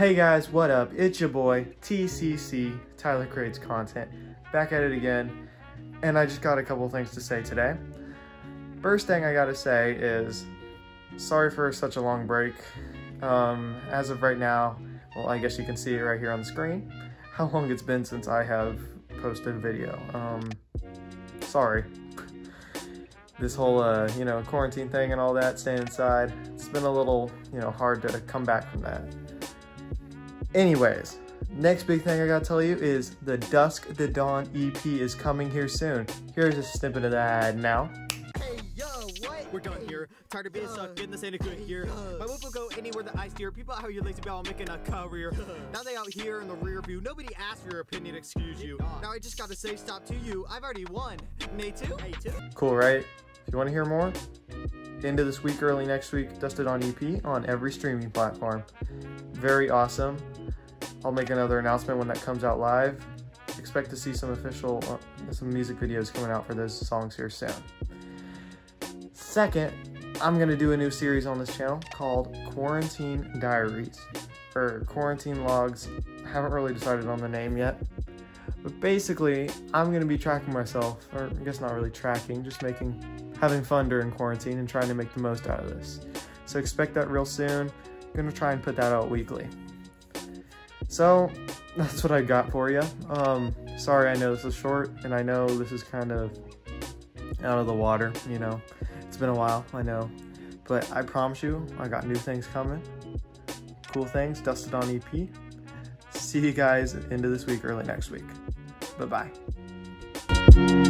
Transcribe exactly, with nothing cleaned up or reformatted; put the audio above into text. Hey guys, what up? It's your boy, T C C, Tyler Creates Content, back at it again, and I just got a couple things to say today. First thing I gotta say is, sorry for such a long break. Um, as of right now, well, I guess you can see it right here on the screen, how long it's been since I have posted a video. Um, sorry. This whole, uh, you know, quarantine thing and all that, staying inside, it's been a little, you know, hard to come back from that. Anyways, next big thing I gotta tell you is the Dusk the Dawn E P is coming here soon. Here's a snippet of that now. Hey yo, what? We're done here. Tired of being uh, stuck in this ain't a good year. Uh, My whip will go anywhere that I steer. People out here lazy about making a career. Uh, now they out here in the rear view. Nobody asked for your opinion, excuse you. Uh, now I just gotta say stop to you. I've already won. Me too? Me too? Cool, right? If you wanna hear more? End of this week, early next week, Dusk Dawn E P on every streaming platform. Very awesome. I'll make another announcement when that comes out live. Expect to see some official, uh, some music videos coming out for those songs here soon. Second, I'm gonna do a new series on this channel called Quarantine Diaries, or Quarantine Logs. I haven't really decided on the name yet. But basically, I'm gonna be tracking myself, or I guess not really tracking, just making, having fun during quarantine and trying to make the most out of this. So expect that real soon. I'm gonna try and put that out weekly. So that's what I got for you. Um, sorry, I know this is short, and I know this is kind of out of the water, you know. It's been a while, I know. But I promise you, I got new things coming. Cool things, Dusk Dawn E P. See you guys into this week, early next week. Bye-bye.